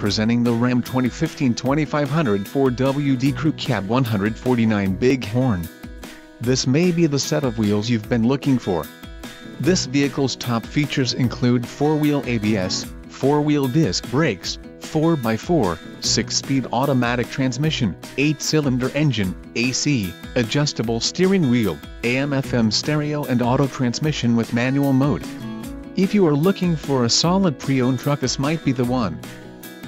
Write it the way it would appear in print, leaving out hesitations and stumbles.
presenting the Ram 2015-2500 Ford WD Crew Cab 149 Bighorn. This may be the set of wheels you've been looking for. This vehicle's top features include 4-wheel ABS, 4-wheel disc brakes, 4x4, 6-speed automatic transmission, 8-cylinder engine, AC, adjustable steering wheel, AM/FM stereo and auto transmission with manual mode. If you are looking for a solid pre-owned truck, this might be the one.